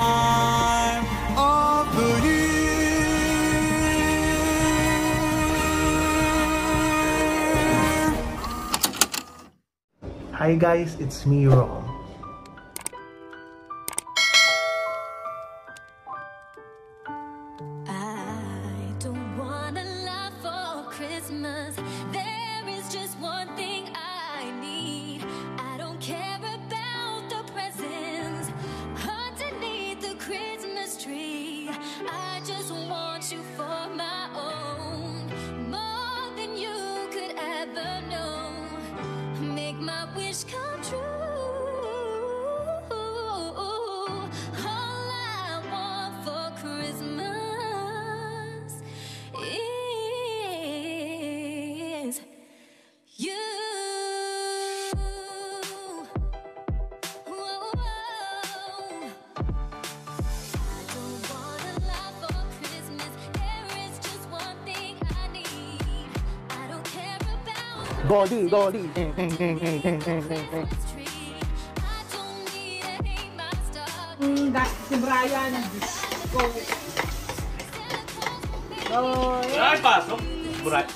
Hi guys, it's me, Rom. I don't wanna love for Christmas. There is just one thing I need. I don't care about the presents underneath the Christmas tree. I just want you for my own, more than you could ever know. My wish come true. All I want for Christmas is you. Whoa. I don't want a lot for Christmas. There is just one thing I need. I don't care about body, si Brian nag-disco. Oh, yeah. Ay, pasok. Bye.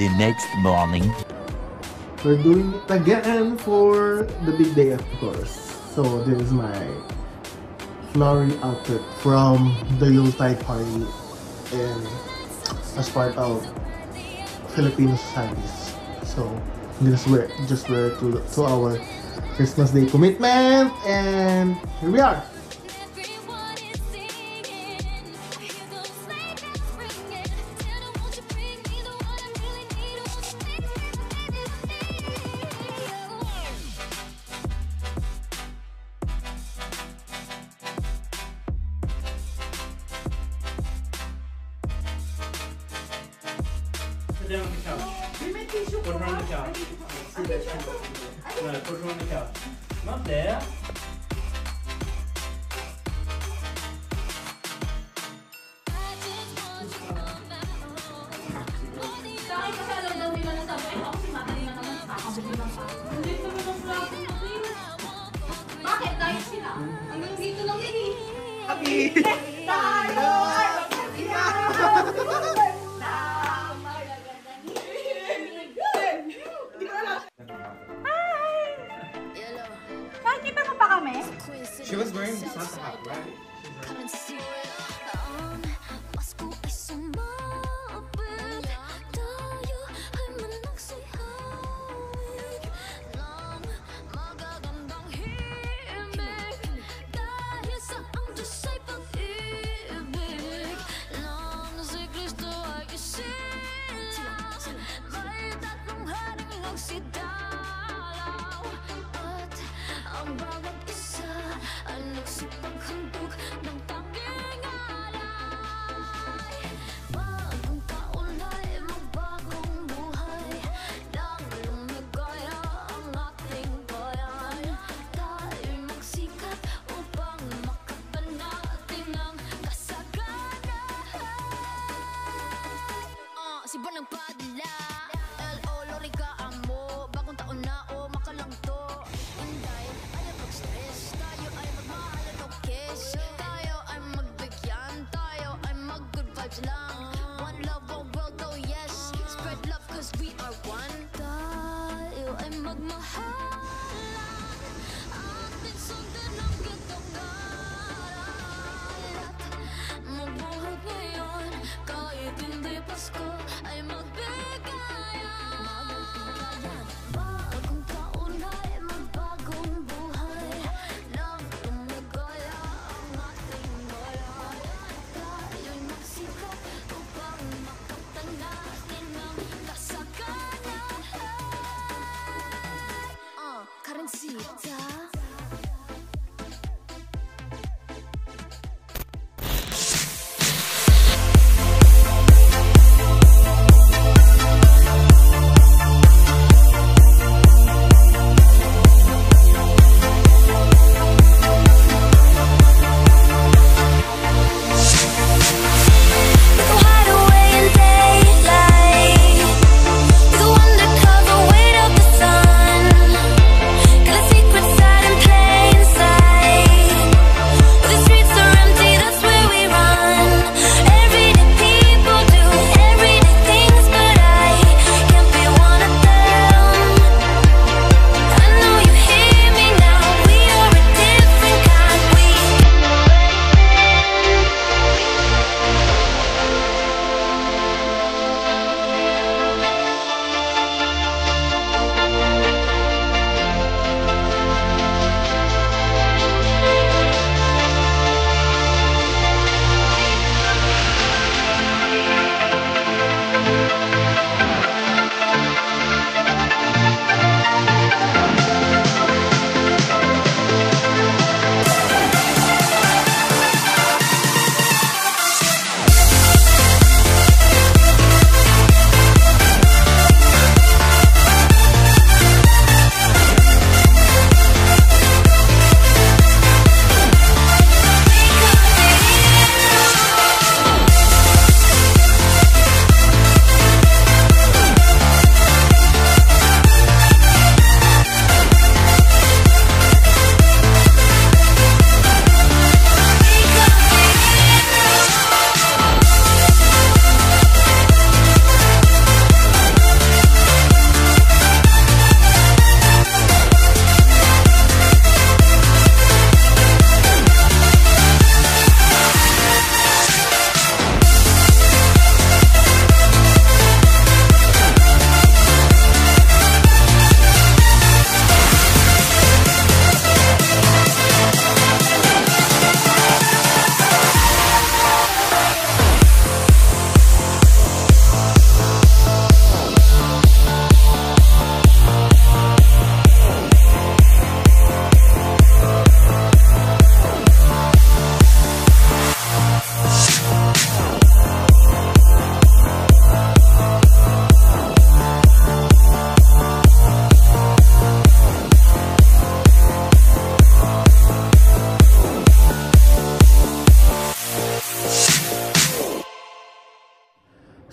The next morning, we're doing it again for the big day, of course. So this is my flowery outfit from the Yuletide party and as part of Filipino societies. So just wear it to our Christmas Day commitment, and here we are. Put it on the couch. Put her on the couch. See that she looks. No, put her on the couch. Not there. Bakit? Dahil sila. Hanggang dito lang yun eh. Happy! Tayo! She was wearing the socks hat, right? Si Rom Padilla, El Uro Body, bagong taon na o makalang to. Inday, ayaw mag-stress, tayo ay magmahalan o kiss. Tayo ay magbigyan, tayo ay mag-good vibes lang. One love, one world, oh yes, spread love cause we are one. Tayo ay magmahalan, atin sundan ang gantong garat. Mabuhay ngayon, kahit hindi Pasko. Bagong taon ay magbagong buhay. Love,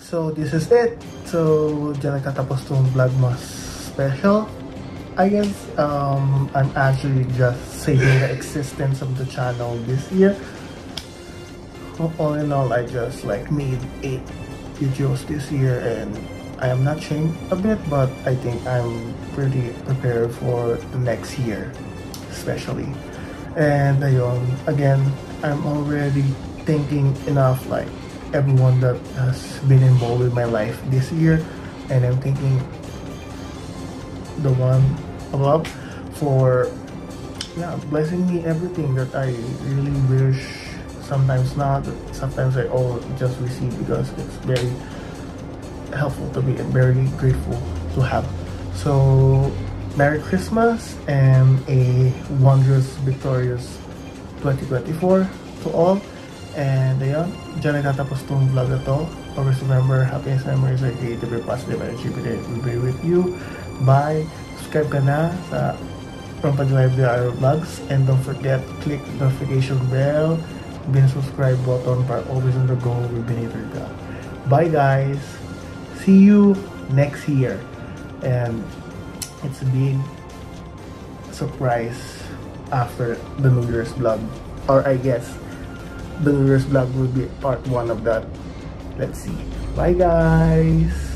So this is it. So dyan nagtatapos tong Vlogmas special. I guess I'm actually just saving the existence of the channel this year. All in all, I just like made 8 videos this year, and I am not ashamed a bit, but I think I'm pretty prepared for the next year, especially. And ayun, again, I'm already thinking enough, like everyone that has been involved with my life this year, and I'm thinking the one above for blessing me everything that I really wish, sometimes not, sometimes I all just receive, because it's very helpful to me and very grateful to have. So Merry Christmas and a wondrous, victorious 2024 to all. And ayun, dyan nagtatapos tong vlog na to. Always remember, happiest memories are created by positive energy. We'll be with you. Bye! Subscribe ka na sa Rom Padilla MDRR Vlogs, and don't forget, click the notification bell, bin subscribe button para always on the go with Benito ka. Bye guys! See you next year! And it's a big surprise after the New Year's vlog, or I guess the New Year's vlog will be part 1 of that. Let's see. Bye guys!